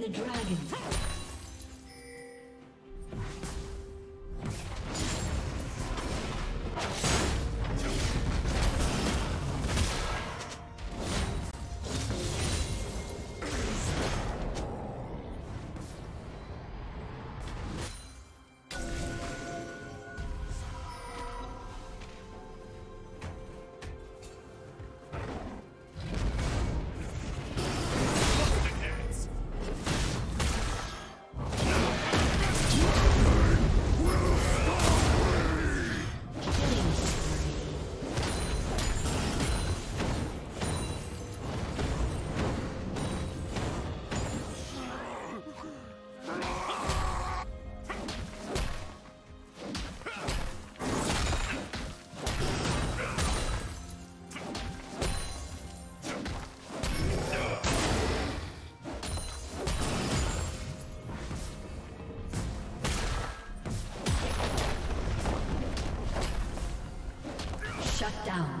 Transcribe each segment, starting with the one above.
The dragon. Shut down.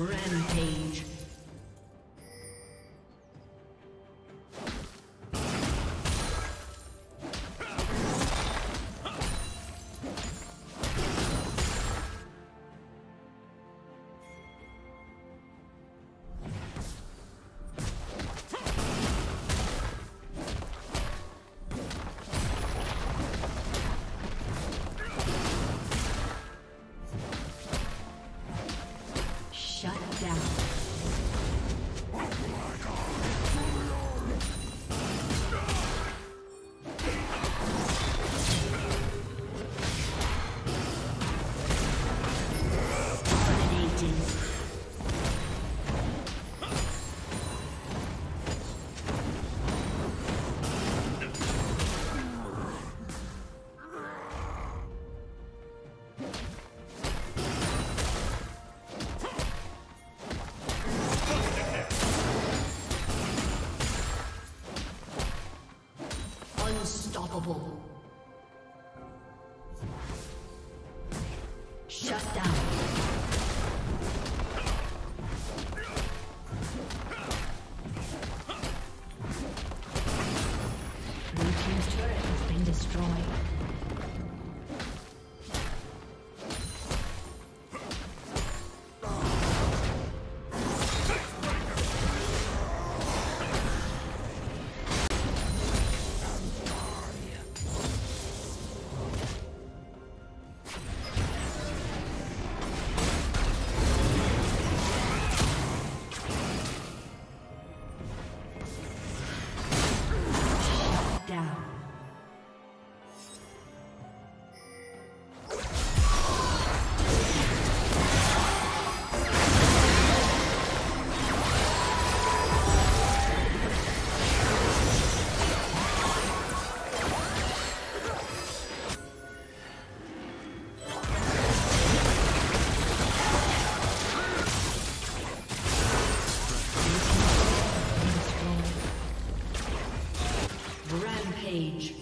Rampage. Shut down. Blue team's turret has been destroyed. Rampage.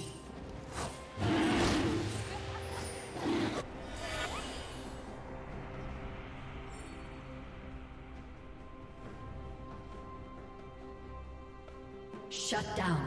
Shut down.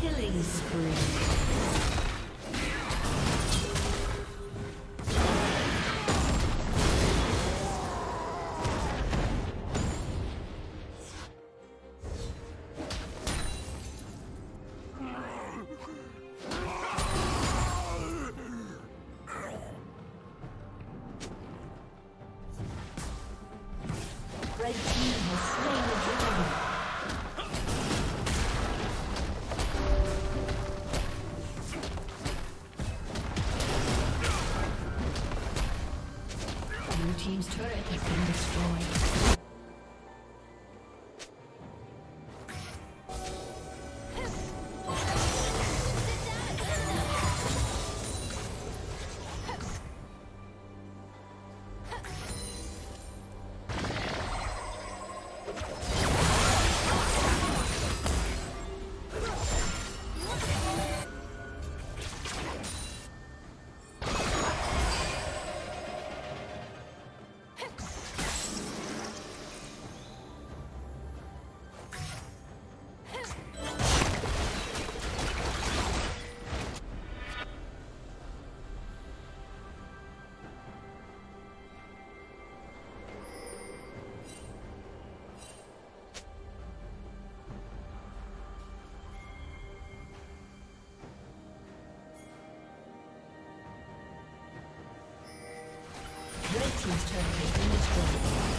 Killing spree. Team's turret has been destroyed. team's turret has been destroyed.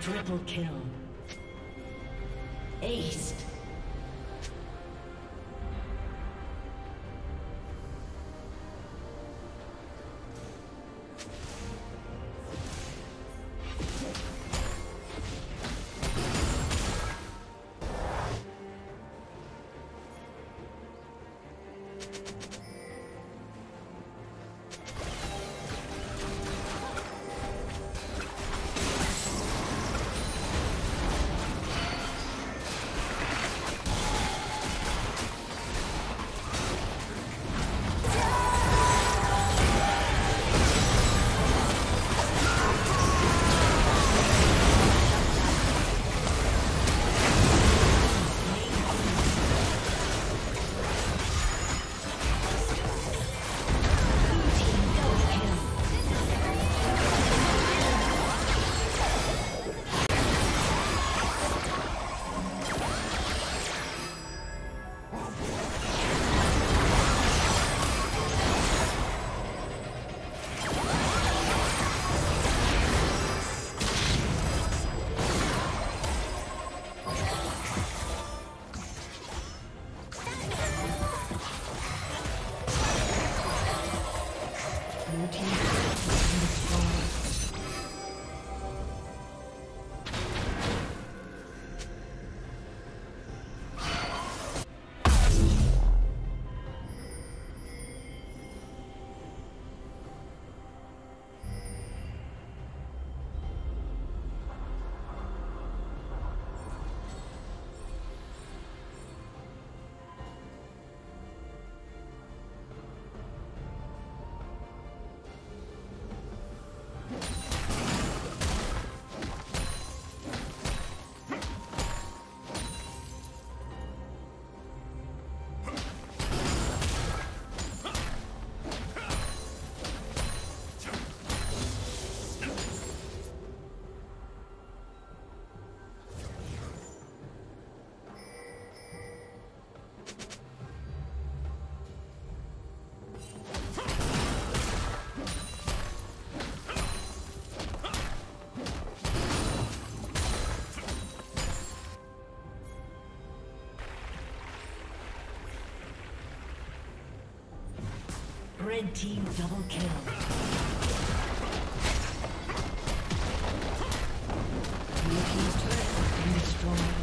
Triple kill. Ace. Red team double kill. Blue team's turret has been destroyed.